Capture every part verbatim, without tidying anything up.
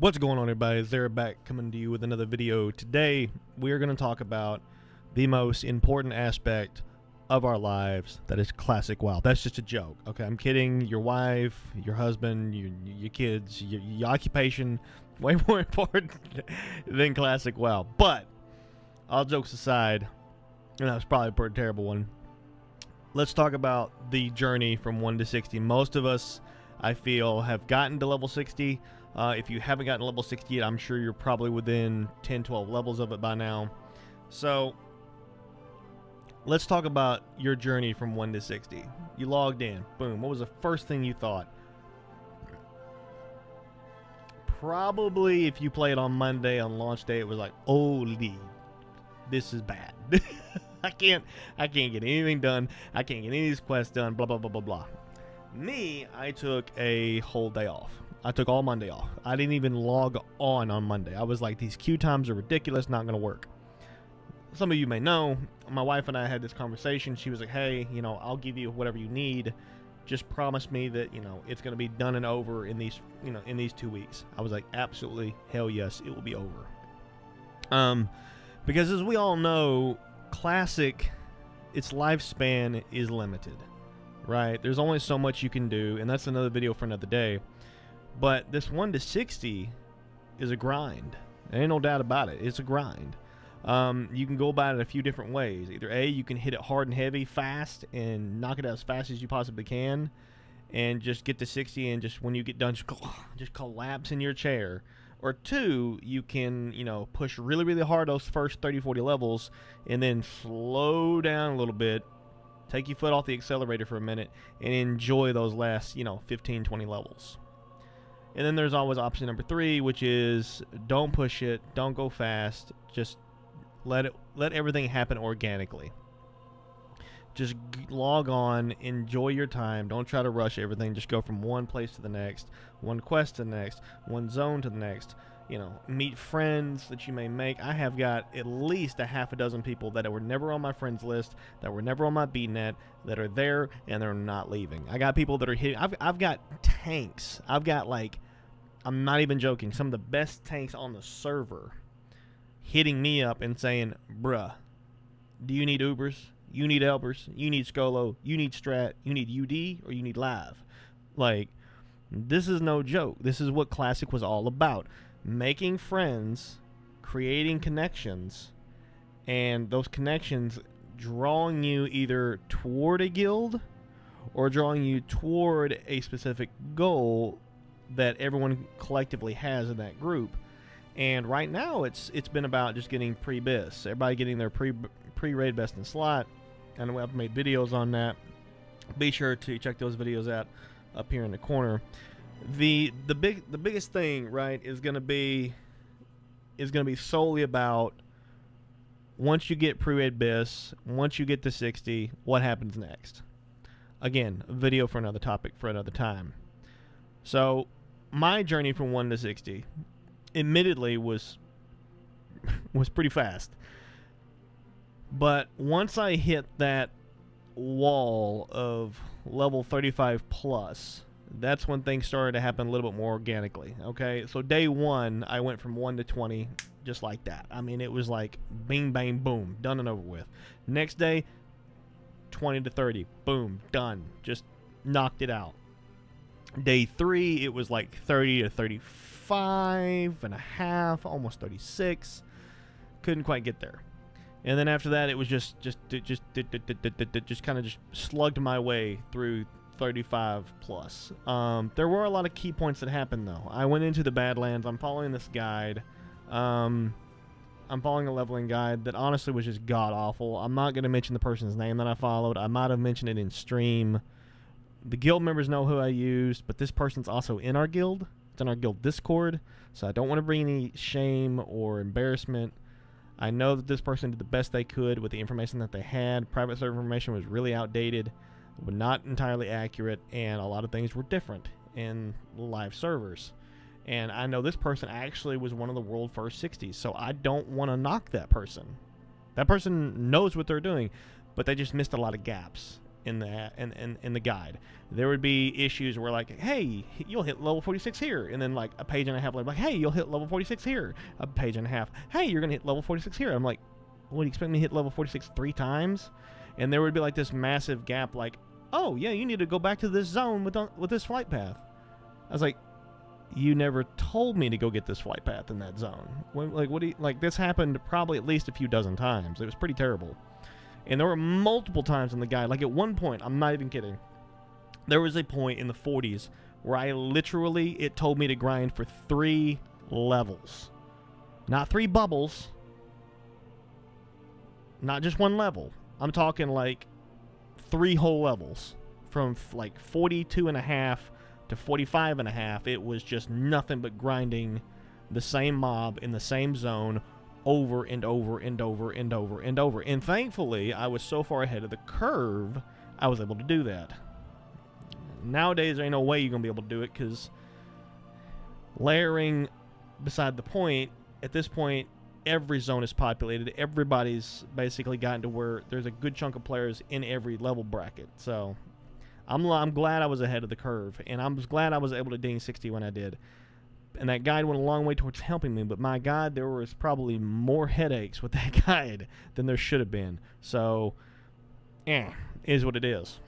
What's going on, everybody? Zera back coming to you with another video. Today we are going to talk about the most important aspect of our lives, that is classic WoW. That's just a joke, okay? I'm kidding. Your wife, your husband, your, your kids, your, your occupation, way more important than classic WoW. But all jokes aside, and that was probably a pretty terrible one, let's talk about the journey from one to sixty. Most of us, I feel, have gotten to level sixty. Uh, if you haven't gotten level sixty yet, I'm sure you're probably within ten, twelve levels of it by now. So let's talk about your journey from one to sixty. You logged in. Boom. What was the first thing you thought? Probably if you played on Monday on launch day, it was like, holy, this is bad. I can't, I can't get anything done. I can't get any of these quests done. Blah, blah, blah, blah, blah. Me, I took a whole day off. I took all Monday off. I didn't even log on on Monday. I was like, these queue times are ridiculous, not going to work. Some of you may know, my wife and I had this conversation. She was like, hey, you know, I'll give you whatever you need. Just promise me that, you know, it's going to be done and over in these, you know, in these two weeks. I was like, absolutely, hell yes, it will be over. Um, because as we all know, Classic, its lifespan is limited, right? There's only so much you can do, and that's another video for another day. But this one to sixty is a grind. There ain't no doubt about it. It's a grind. Um, you can go about it a few different ways. Either A, you can hit it hard and heavy fast and knock it out as fast as you possibly can and just get to sixty, and just when you get done, just, just collapse in your chair. Or two, you can, you know, push really, really hard those first thirty, forty levels and then slow down a little bit, take your foot off the accelerator for a minute, and enjoy those last, you know, fifteen, twenty levels. And then there's always option number three, which is don't push it, don't go fast, just let it, let everything happen organically. Just log on, enjoy your time, don't try to rush everything, just go from one place to the next, one quest to the next, one zone to the next, you know, meet friends that you may make. I have got at least a half a dozen people that were never on my friends list, that were never on my B net, that are there and they're not leaving. I got people that are hitting, I've, I've got tanks, I've got, like, I'm not even joking, some of the best tanks on the server hitting me up and saying, bruh, do you need Ubers? You need Ubers, you need Scolo, you need Strat, you need U D, or you need Live. Like, this is no joke. This is what Classic was all about. Making friends, creating connections, and those connections drawing you either toward a guild or drawing you toward a specific goal that everyone collectively has in that group. And right now, it's it's been about just getting pre-bis. Everybody getting their pre, pre-raid best in slot. And I've made videos on that. Be sure to check those videos out up here in the corner. The the big the biggest thing, right, is gonna be is gonna be solely about once you get pre-raid bis, once you get to sixty, what happens next. Again, a video for another topic for another time. So my journey from one to sixty, admittedly, was was pretty fast. But once I hit that wall of level thirty-five plus, that's when things started to happen a little bit more organically, okay? So day one, I went from one to twenty just like that. I mean, it was like bing, bang, boom, done and over with. Next day, twenty to thirty, boom, done. Just knocked it out. Day three, it was like thirty to thirty-five and a half, almost thirty-six. Couldn't quite get there. And then after that, it was just just just just kind of just slugged my way through thirty-five plus. Um, there were a lot of key points that happened though. I went into the Badlands. I'm following this guide. Um, I'm following a leveling guide that honestly was just god awful. I'm not going to mention the person's name that I followed. I might have mentioned it in stream. The guild members know who I used, but this person's also in our guild. It's in our guild Discord, so I don't want to bring any shame or embarrassment. I know that this person did the best they could with the information that they had. Private server information was really outdated, but not entirely accurate, and a lot of things were different in live servers. And I know this person actually was one of the world first sixties, so I don't want to knock that person. That person knows what they're doing, but they just missed a lot of gaps. in the in, in, in the guide. There would be issues where like, hey, you'll hit level forty-six here, and then like a page and a half later, like, hey, you'll hit level forty-six here. A page and a half, hey, you're gonna hit level forty-six here. I'm like, what, do you expect me to hit level forty-six three times? And there would be like this massive gap, like, oh yeah, you need to go back to this zone with with this flight path. I was like, you never told me to go get this flight path in that zone. When, like, what do you, like, this happened probably at least a few dozen times. It was pretty terrible. And there were multiple times in the guide. Like, at one point, I'm not even kidding, there was a point in the forties where I literally, it told me to grind for three levels. Not three bubbles. Not just one level. I'm talking, like, three whole levels. From, like, forty-two and a half... to forty-five and a half, it was just nothing but grinding the same mob in the same zone over and over and over and over and over. And thankfully, I was so far ahead of the curve, I was able to do that. Nowadays, there ain't no way you're going to be able to do it, because layering beside the point, at this point, every zone is populated. Everybody's basically gotten to where there's a good chunk of players in every level bracket. So I'm, I'm glad I was ahead of the curve, and I'm glad I was able to ding sixty when I did. And that guide went a long way towards helping me, but my God, there was probably more headaches with that guide than there should have been. So, eh, is what it is.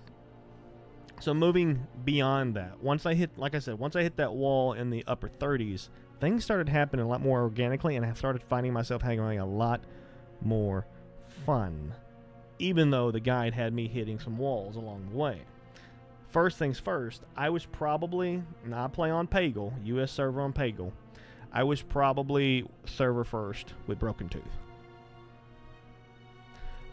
So moving beyond that, once I hit, like I said, once I hit that wall in the upper thirties, things started happening a lot more organically, and I started finding myself having a lot more fun, even though the guide had me hitting some walls along the way. First things first, I was probably, and I play on Pagel, U S server on Pagel, I was probably server first with Broken Tooth.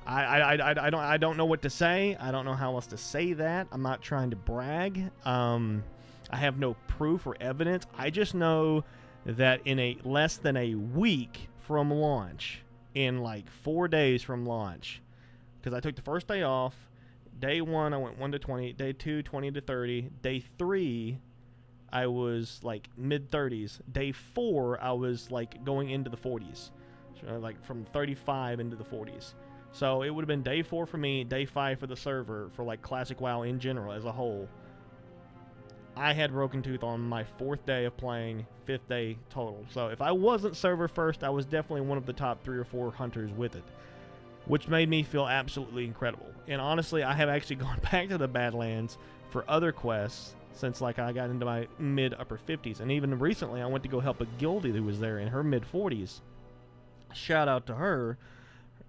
I, I, I, I, don't, I don't know what to say. I don't know how else to say that. I'm not trying to brag. Um, I have no proof or evidence. I just know that in a less than a week from launch, in like four days from launch, because I took the first day off. Day one, I went one to twenty. Day two, twenty to thirty. Day three, I was like mid thirties. Day four, I was like going into the forties. So like from thirty-five into the forties. So it would have been day four for me, day five for the server, for like Classic WoW in general as a whole. I had Broken Tooth on my fourth day of playing, fifth day total. So if I wasn't server first, I was definitely one of the top three or four hunters with it, which made me feel absolutely incredible. And honestly, I have actually gone back to the Badlands for other quests since like I got into my mid-upper fifties. And even recently, I went to go help a guildie who was there in her mid-forties. Shout out to her. Her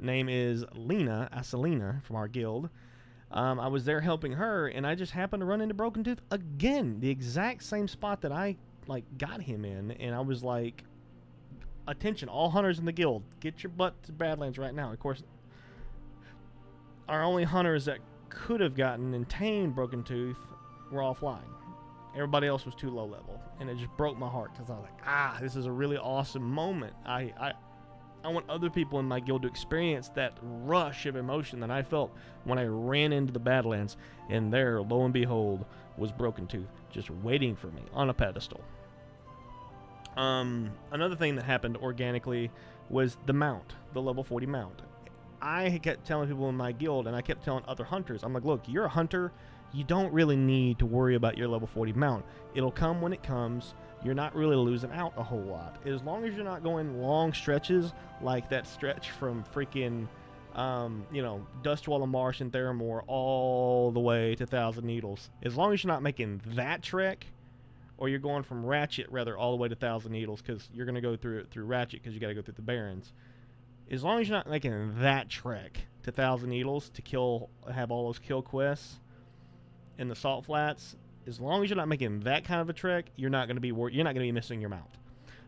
name is Lena Asalina from our guild. Um, I was there helping her, and I just happened to run into Broken Tooth again. The exact same spot that I like got him in, and I was like, attention, all hunters in the guild, get your butt to Badlands right now. Of course, our only hunters that could have gotten and tamed Broken Tooth were all flying. Everybody else was too low level, and it just broke my heart because I was like, ah, this is a really awesome moment. I, I, I want other people in my guild to experience that rush of emotion that I felt when I ran into the Badlands, and there, lo and behold, was Broken Tooth just waiting for me on a pedestal. Um, another thing that happened organically was the mount, the level forty mount. I kept telling people in my guild, and I kept telling other hunters, I'm like, look, you're a hunter. You don't really need to worry about your level forty mount. It'll come when it comes. You're not really losing out a whole lot. As long as you're not going long stretches, like that stretch from freaking, um, you know, Dustwalla Marsh and Theramore all the way to Thousand Needles. As long as you're not making that trek, or you're going from Ratchet, rather, all the way to Thousand Needles, because you're going to go through through Ratchet, because you got to go through the Barrens. As long as you're not making that trek to Thousand Needles to kill, have all those kill quests in the Salt Flats, as long as you're not making that kind of a trek, you're not going to be wor you're not going to be missing your mount.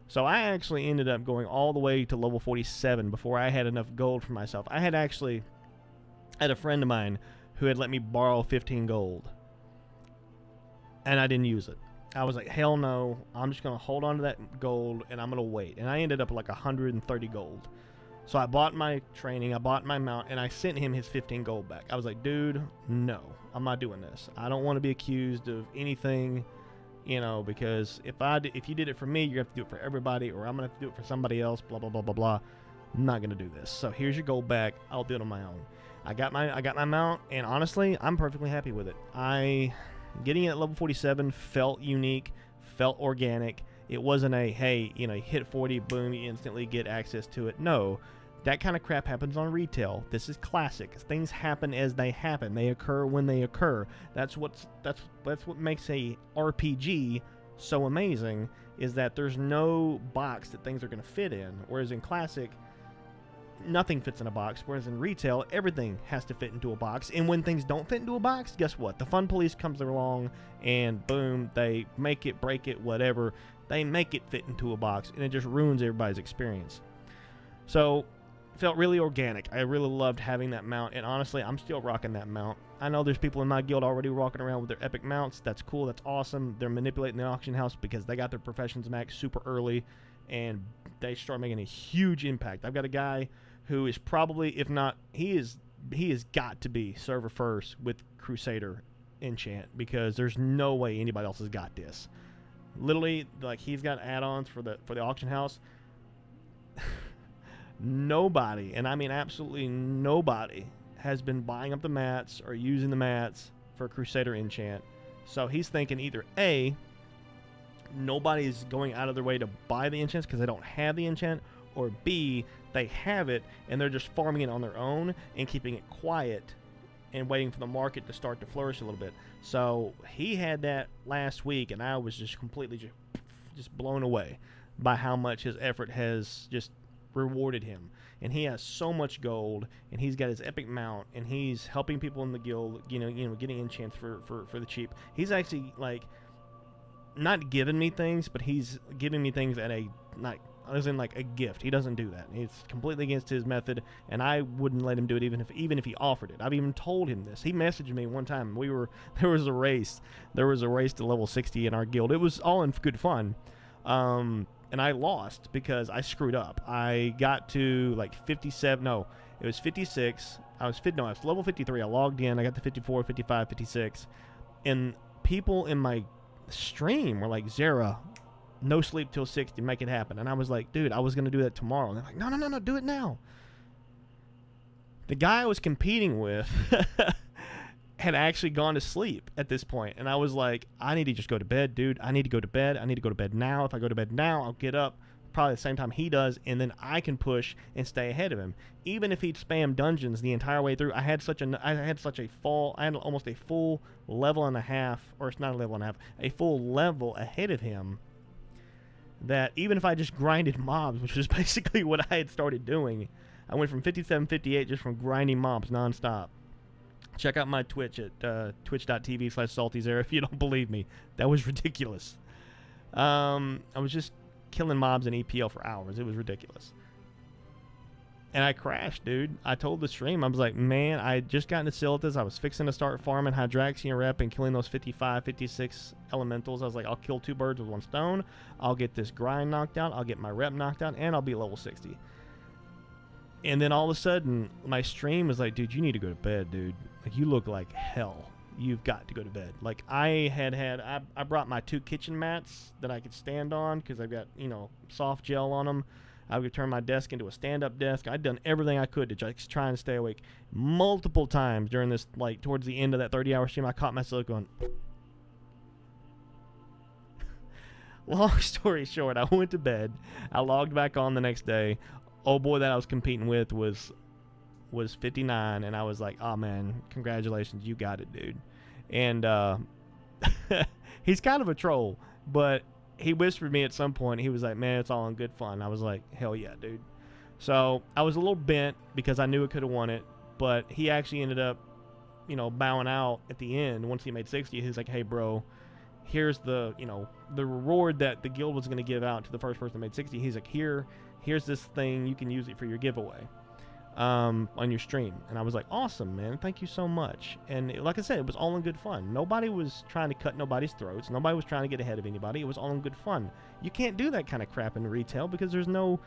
So I actually ended up going all the way to level forty-seven before I had enough gold for myself. I had actually I had a friend of mine who had let me borrow fifteen gold, and I didn't use it. I was like, hell no! I'm just going to hold on to that gold, and I'm going to wait. And I ended up like one hundred thirty gold. So I bought my training, I bought my mount, and I sent him his fifteen gold back. I was like, dude, no, I'm not doing this. I don't want to be accused of anything, you know, because if I d if you did it for me, you have to do it for everybody, or I'm going to have to do it for somebody else, blah, blah, blah, blah, blah. I'm not going to do this. So here's your gold back. I'll do it on my own. I got my I got my mount, and honestly, I'm perfectly happy with it. I getting it at level forty-seven felt unique, felt organic. It wasn't a hey, you know, hit forty, boom, you instantly get access to it. No, that kind of crap happens on retail. This is classic. Things happen as they happen. They occur when they occur. That's what's that's that's what makes a R P G so amazing, is that there's no box that things are going to fit in. Whereas in classic, nothing fits in a box, whereas in retail, everything has to fit into a box. And when things don't fit into a box, guess what? The fun police comes along, and boom, they make it, break it, whatever. They make it fit into a box, and it just ruins everybody's experience. So, felt really organic. I really loved having that mount, and honestly, I'm still rocking that mount. I know there's people in my guild already walking around with their epic mounts. That's cool. That's awesome. They're manipulating the auction house because they got their professions max super early, and they start making a huge impact. I've got a guy who is probably, if not, he is he has got to be server first with Crusader Enchant, because there's no way anybody else has got this. Literally, like, he's got add-ons for the for the auction house. Nobody, and I mean absolutely nobody, has been buying up the mats or using the mats for Crusader Enchant. So he's thinking either A, nobody's going out of their way to buy the enchants because they don't have the enchant, or B, they have it and they're just farming it on their own and keeping it quiet and waiting for the market to start to flourish a little bit. So he had that last week, and I was just completely just, just blown away by how much his effort has just rewarded him. And he has so much gold, and he's got his epic mount, and he's helping people in the guild, you know, you know, getting enchants for, for, for the cheap. He's actually, like, not giving me things, but he's giving me things at a, not as in like a gift. He doesn't do that. It's completely against his method, and I wouldn't let him do it even if even if he offered it. I've even told him this. He messaged me one time. We were there was a race. There was a race to level sixty in our guild. It was all in good fun, um, and I lost because I screwed up. I got to like fifty-seven. No, it was fifty-six. I was fit. No, I was level fifty-three. I logged in. I got to fifty-four, fifty-five, fifty-six, and people in my stream were like, "Zera, no sleep till sixty, make it happen." And I was like, dude, I was going to do that tomorrow. And they're like, no, no, no, no, do it now. The guy I was competing with had actually gone to sleep at this point. And I was like, I need to just go to bed, dude. I need to go to bed. I need to go to bed now. If I go to bed now, I'll get up probably the same time he does, and then I can push and stay ahead of him. Even if he'd spam dungeons the entire way through, I had such a, I had such a fall, I had almost a full level and a half, or it's not a level and a half, a full level ahead of him, that even if I just grinded mobs, which was basically what I had started doing, I went from fifty-seven, fifty-eight just from grinding mobs nonstop. Check out my Twitch at uh, twitch.tv slash saltyzera if you don't believe me. That was ridiculous. Um, I was just killing mobs in E P L for hours. It was ridiculous. And I crashed, dude. I told the stream, I was like, man, I had just gotten to Silithus. I was fixing to start farming Hydraxian rep and killing those fifty-five, fifty-six elementals. I was like, I'll kill two birds with one stone. I'll get this grind knocked out. I'll get my rep knocked out, and I'll be level sixty. And then all of a sudden, my stream was like, dude, you need to go to bed, dude. Like, you look like hell. You've got to go to bed. Like, I had had, I, I brought my two kitchen mats that I could stand on because I've got, you know, soft gel on them. I would turn my desk into a stand-up desk. I'd done everything I could to just try and stay awake. Multiple times during this, like, towards the end of that thirty-hour stream, I caught myself going... Long story short, I went to bed. I logged back on the next day. Oh, boy, that I was competing with was was fifty-nine, and I was like, oh, man, congratulations, you got it, dude. And uh, he's kind of a troll, but... he whispered me at some point, he was like, man, it's all in good fun. I was like, hell yeah, dude. So I was a little bent because I knew I could have won it, but he actually ended up, you know, bowing out at the end. Once he made sixty, he's like, hey, bro, here's the, you know, the reward that the guild was going to give out to the first person that made sixty. He's like, here, here's this thing. You can use it for your giveaway um, on your stream. And I was like, awesome, man. Thank you so much. And like I said, it was all in good fun. Nobody was trying to cut nobody's throats. Nobody was trying to get ahead of anybody. It was all in good fun. You can't do that kind of crap in retail because there's no,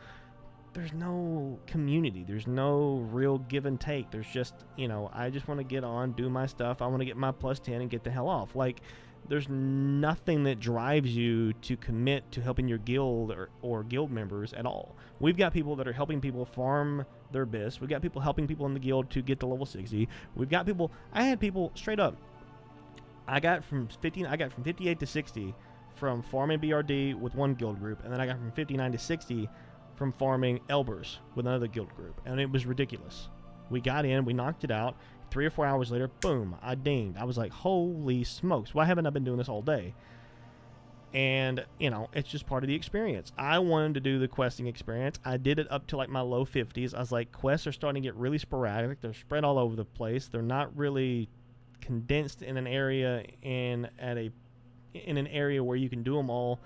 there's no community. There's no real give and take. There's just, you know, I just want to get on, do my stuff. I want to get my plus ten and get the hell off. Like, there's nothing that drives you to commit to helping your guild or, or guild members at all. We've got people that are helping people farm their best. We've got people helping people in the guild to get to level sixty. We've got people, I had people straight up, I got from fifteen, I got from fifty-eight to sixty from farming B R D with one guild group, and then I got from fifty-nine to sixty from farming L B R S with another guild group, and it was ridiculous. We got in, we knocked it out. Three or four hours later, boom, I dinged. I was like, holy smokes, why haven't I been doing this all day? And, you know, it's just part of the experience. I wanted to do the questing experience. I did it up to, like, my low fifties. I was like, quests are starting to get really sporadic. They're spread all over the place. They're not really condensed in an area and at a in an area where you can do them all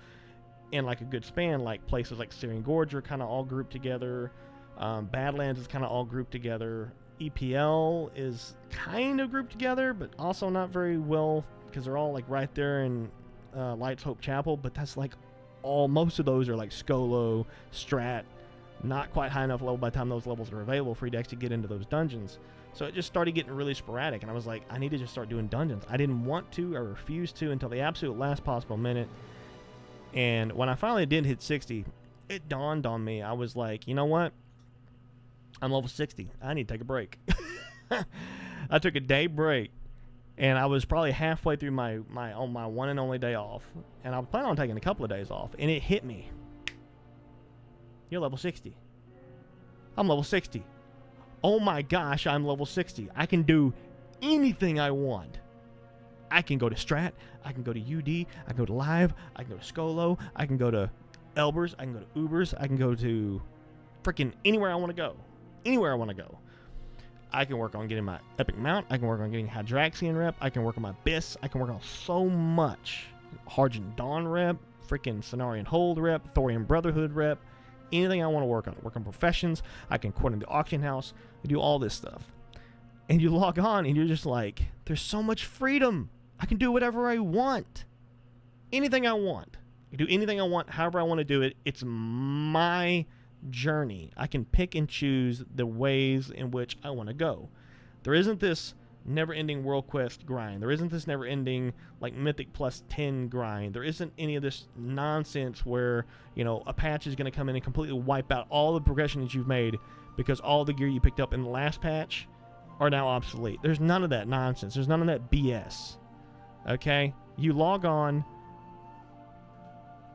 in, like, a good span. Like, places like Seren Gorge are kind of all grouped together. Um, Badlands is kind of all grouped together. E P L is kind of grouped together, but also not very well, because they're all, like, right there in uh, Lights Hope Chapel, but that's, like, all, most of those are, like, Scolo, Strat, not quite high enough level by the time those levels are available for you to actually get into those dungeons. So it just started getting really sporadic, and I was like, I need to just start doing dungeons. I didn't want to, I refused to until the absolute last possible minute, and when I finally did hit sixty, it dawned on me. I was like, you know what? I'm level sixty. I need to take a break. I took a day break, and I was probably halfway through my my on my one and only day off, and I was planning on taking a couple of days off, and it hit me. You're level sixty. I'm level sixty. Oh my gosh, I'm level sixty. I can do anything I want. I can go to Strat. I can go to U D. I can go to Live. I can go to Scolo. I can go to L B R S. I can go to Ubers. I can go to freaking anywhere I want to go. Anywhere I want to go. I can work on getting my epic mount. I can work on getting Hydraxian rep. I can work on my Bis. I can work on so much. Argent Dawn rep. Freaking Scenarian Hold rep. Thorian Brotherhood rep. Anything I want to work on. Work on professions. I can coordinate the auction house. I do all this stuff. And you log on and you're just like, there's so much freedom. I can do whatever I want. Anything I want. I can do anything I want, however I want to do it. It's my journey. I can pick and choose the ways in which I want to go. There isn't this never-ending world quest grind. There isn't this never-ending, like, mythic plus ten grind. There isn't any of this nonsense where, you know, a patch is going to come in and completely wipe out all the progression that you've made because all the gear you picked up in the last patch are now obsolete. There's none of that nonsense. There's none of that B S. Okay? You log on,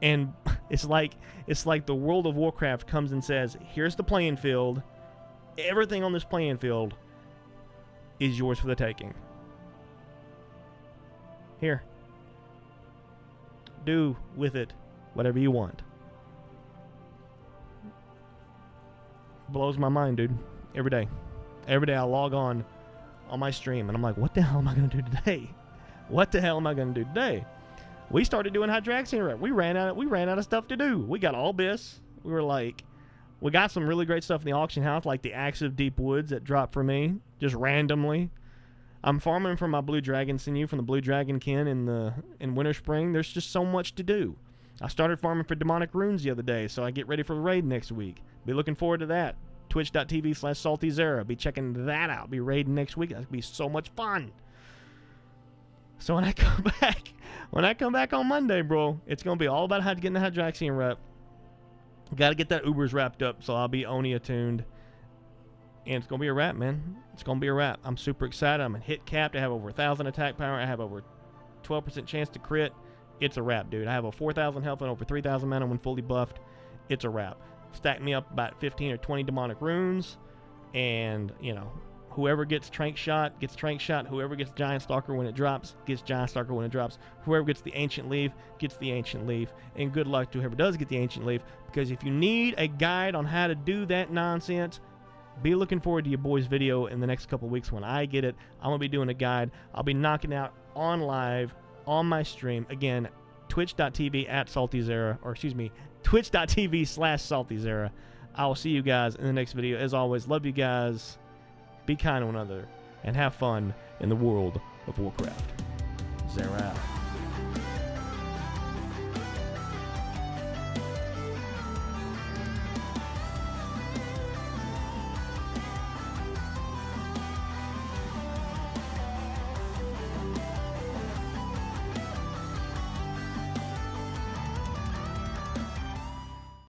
and it's like it's like the World of Warcraft comes and says, here's the playing field. Everything on this playing field is yours for the taking. Here. Do with it whatever you want. Blows my mind, dude. Every day. Every day I log on on my stream, and I'm like, what the hell am I going to do today? What the hell am I going to do today? We started doing Hydraxian rep. We ran out. We ran out of stuff to do. We got all this. We were like, we got some really great stuff in the auction house, like the Axe of Deep Woods that dropped for me just randomly. I'm farming for my Blue Dragon sinew from the Blue Dragon kin in the in Winter Spring. There's just so much to do. I started farming for demonic runes the other day, so I get ready for the raid next week. Be looking forward to that. Twitch dot T V slash Salty Zera. Be checking that out. Be raiding next week. That's gonna be so much fun. So when I come back, when I come back on Monday, bro, it's going to be all about how to get the Hydraxian rep. Got to get that Ubers wrapped up, so I'll be Onia tuned. And it's going to be a wrap, man. It's going to be a wrap. I'm super excited. I'm in hit cap. I have over one thousand attack power. I have over twelve percent chance to crit. It's a wrap, dude. I have a four thousand health and over three thousand mana when fully buffed. It's a wrap. Stack me up about fifteen or twenty demonic runes. And, you know, whoever gets Trank Shot gets Trank Shot. Whoever gets Giant Stalker when it drops gets Giant Stalker when it drops. Whoever gets the Ancient Leaf gets the Ancient Leaf. And good luck to whoever does get the Ancient Leaf, because if you need a guide on how to do that nonsense, be looking forward to your boy's video in the next couple weeks when I get it. I'm going to be doing a guide. I'll be knocking out on live on my stream. Again, twitch dot T V at Salty Zera, or excuse me, twitch dot T V slash Salty Zera. I will see you guys in the next video. As always, love you guys. Be kind to one another, and have fun in the World of Warcraft. Zera out.